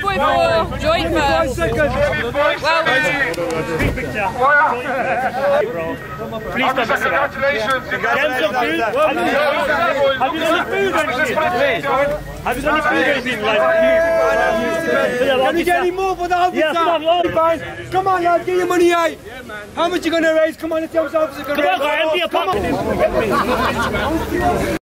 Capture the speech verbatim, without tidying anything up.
five point four, joint first. Well, please don't mess it up. Congratulations. Have you done any food anything? Have you done any food anything? Can we get any more for the officer? Come on, lad, get your money out. How much are you going to raise? Come on, let's see how much the officer is going to raise. Come on, guys, empty a pocket.